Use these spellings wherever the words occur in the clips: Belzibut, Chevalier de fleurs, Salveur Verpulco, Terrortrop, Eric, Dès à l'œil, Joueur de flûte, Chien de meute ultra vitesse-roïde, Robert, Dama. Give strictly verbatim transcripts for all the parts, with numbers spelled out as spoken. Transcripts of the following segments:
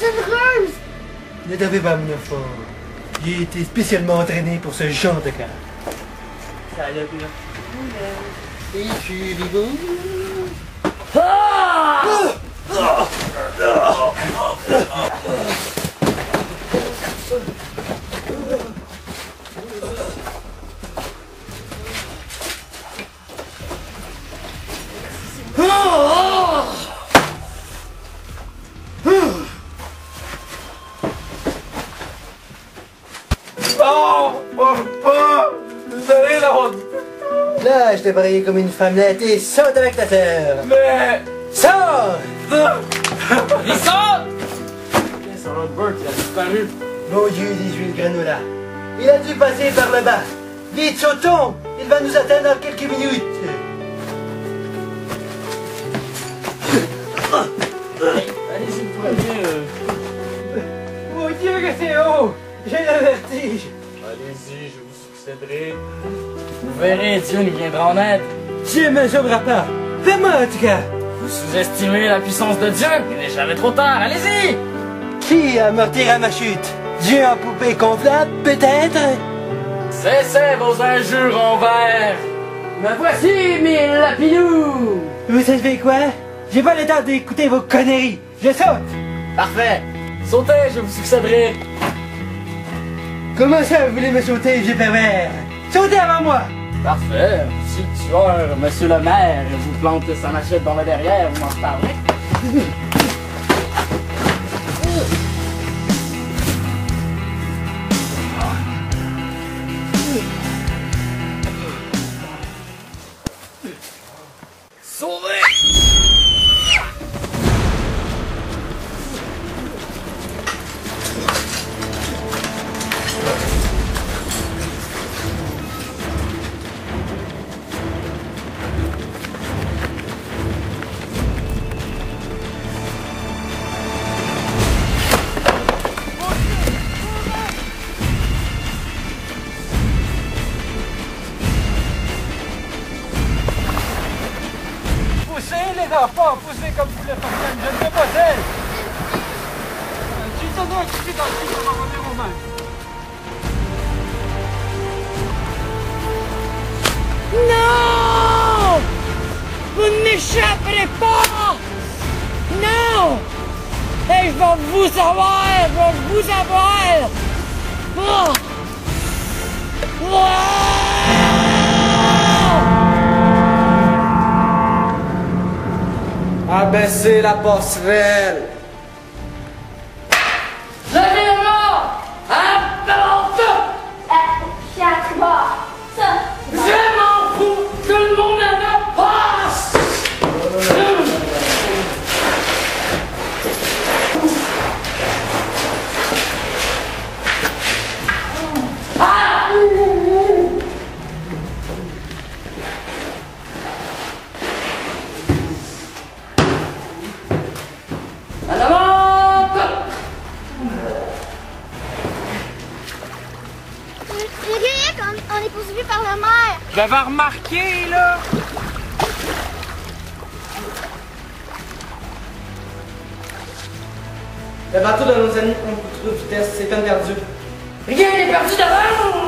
Rose. Ne devez pas me le faire. J'ai été spécialement entraîné pour ce genre de cas. Ça l'a vu là. Et je suis vivant. Ah! Ah! Là, je t'ai braillé comme une femmelette et saute avec ta terre. Mais... Sors! Il sort! C'est Robert, il a disparu. Mon Dieu, des huiles granola. Il a dû passer par là-bas. Vite, sautons! Il va nous atteindre dans quelques minutes. Allez-y, prenez... Euh... Mon Dieu, que c'est haut! J'ai le vertige. Allez-y, je vous succéderai. Vous verrez, Dieu nous viendra en aide. Dieu ne m'échappera pas. Fais-moi en tout cas. Vous sous-estimez la puissance de Dieu. Il n'est jamais trop tard, allez-y. Qui a meurtri à ma chute? Dieu en poupée gonflable, peut-être? Cessez vos injures envers. Me voici, mes lapinous. Vous savez quoi? J'ai pas le temps d'écouter vos conneries. Je saute. Parfait. Sautez, je vous succéderai. Comment ça, vous voulez me sauter, vieux pervers? Sautez avant moi! Parfait! Si le tueur, monsieur le maire, vous plante sa machette dans le derrière, vous m'en reparlez? Sauvez! Enfants, poussez comme vous le faites, je ne sais pas celle. Tu t'en as occupé dans le film, on va revenir aux mains. Non! Vous ne m'échapperez pas! Non! Et je vais vous avoir! Je vais vous avoir! Oh! Oh! Abaissez la passerelle! Je vais mort! Je m'en fous! Tout le monde à la passe! Ah! Je l'avais remarqué, là! Le bateau de nos amis prend beaucoup trop de vitesse, c'est perdu. Regarde, il est perdu devant!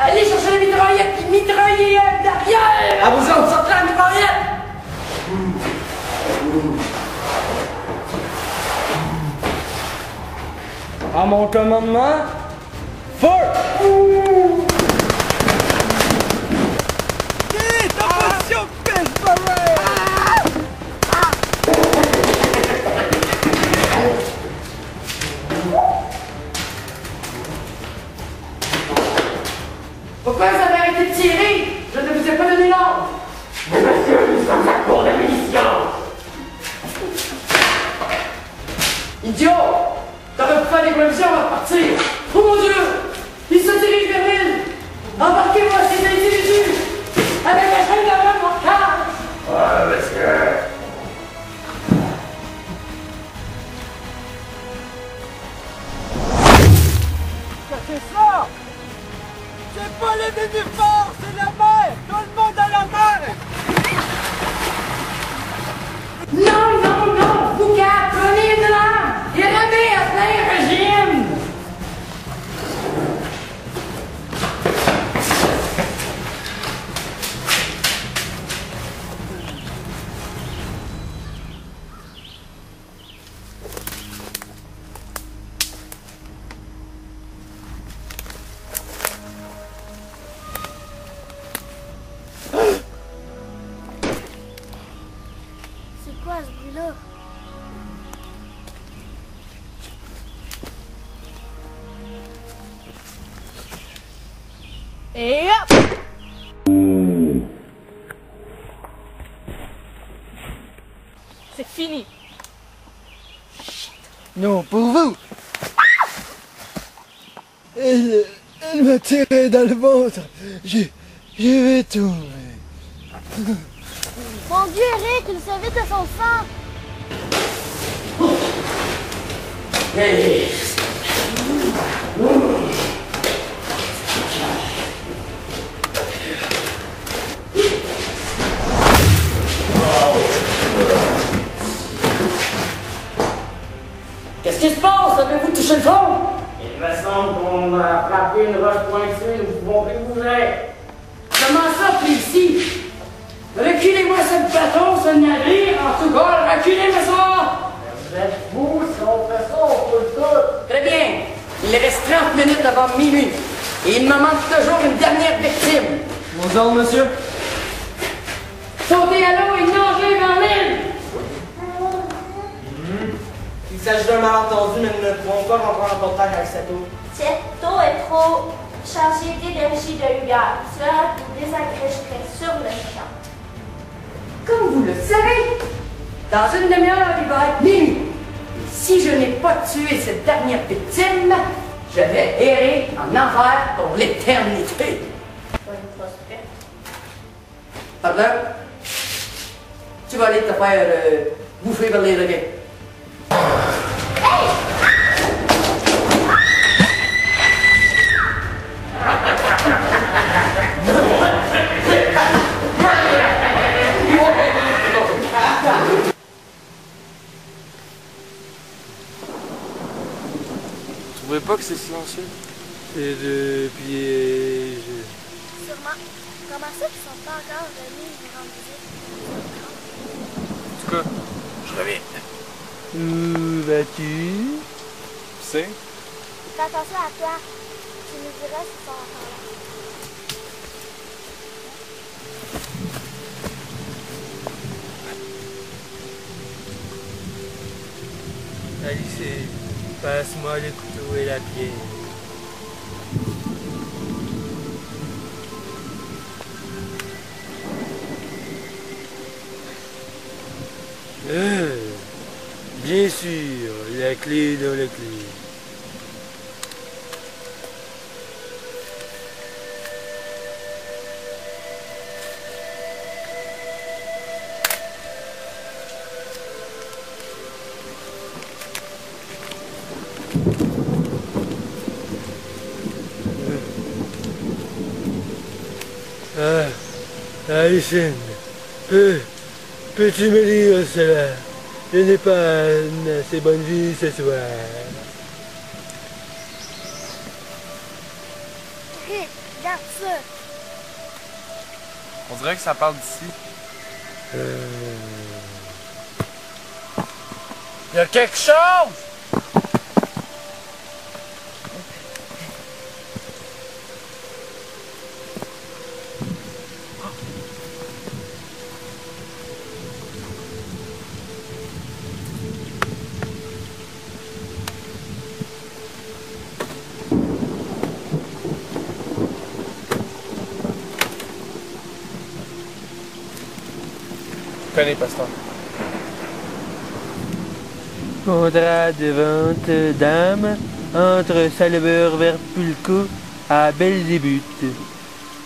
Allez chercher la mitraillette qui mitraillait derrière! À vous autres, sortez la mitraillette! À mon commandement, feu! Pourquoi vous avez arrêté de tirer? Je ne vous ai pas donné l'ordre. Mais monsieur, nous sommes à court de munitions. Idiot! T'aurais pu faire des munitions avant de partir. Oh mon Dieu! Il se dirige vers l'île. Embarquez-moi, c'est individu. Avec la chaîne d'avant, mon car. Ah, monsieur. C'est ça! C'est pas les nénuphars, c'est la mer! Tout le monde à la mer! Non, non, non! Vous quatre, prenez de l'air! Et hop! C'est fini. Non, pour vous. Ah, elle, elle m'a tiré dans le ventre. Je, je vais tomber. Mon Dieu, Eric, il savait que son sang. Oh. Hey. Oh. Qu'est-ce qui se passe? Avez-vous touché le fond? Il me semble qu'on a frappé une roche pointue, vous montrez où vous êtes. Comment ça, puis ici? Reculez-moi ce bateau, ce navire, en tout cas, reculez-moi ça! Vous êtes fous, si on fait ça, on peut le tout. Très bien. Il reste trente minutes avant minuit. Et il me manque toujours une dernière victime. Bonjour, monsieur. Sautez à l'eau et nagez vers l'île. Il s'agit d'un malentendu, mais nous ne pouvons pas rentrer en contact avec cette eau. Cette eau est trop chargée d'énergie de lueur. Cela vous désagrégerait sur le champ. Comme vous le savez, dans une demi-heure, il va être minuit. Si je n'ai pas tué cette dernière victime, je vais errer en enfer pour l'éternité. Pardon? Tu vas aller te faire euh, bouffer par les requins. Vous ne trouvez pas que c'est silencieux? Et le pied... Sûrement. Comment ça qu'ils sont pas encore venus nous rendre visite? En tout cas, je reviens. Où vas-tu? Tu sais? Fais attention à toi. Tu nous diras si sont encore là. Alice, passe-moi le couteau et la pierre. Euh, bien sûr, la clé dans la clé. Ah, Alicine, peux, peux-tu me lire cela? Je n'ai pas une assez bonne vie ce soir. Hé, regarde ça! On dirait que ça parle d'ici. Euh... Il y a quelque chose! Connais, pasteur. Faudra de vingt dames entre Salveur Verpulco à Belzibut.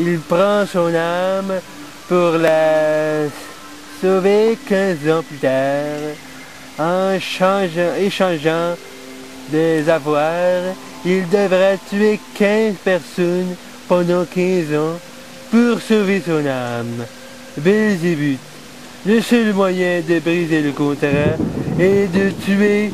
Il prend son âme pour la sauver quinze ans plus tard. En changeant, échangeant des avoirs, il devra tuer quinze personnes pendant quinze ans pour sauver son âme. Belzibut. Le seul moyen de briser le contrat est de tuer